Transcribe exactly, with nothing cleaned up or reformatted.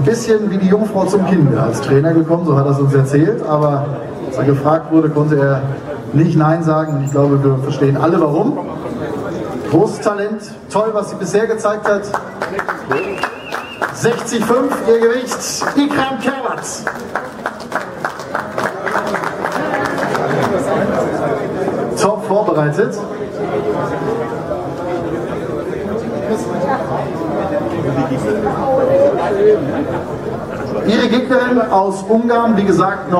ein bisschen wie die Jungfrau zum Kind als Trainer gekommen, so hat er es uns erzählt, aber als er gefragt wurde, konnte er nicht Nein sagen und ich glaube, wir verstehen alle warum. Großes Talent, toll, was sie bisher gezeigt hat. sechzig Komma fünf ihr Gewicht, Ikram Kerwat. Top vorbereitet. Ihre Gegnerin aus Ungarn, wie gesagt, noch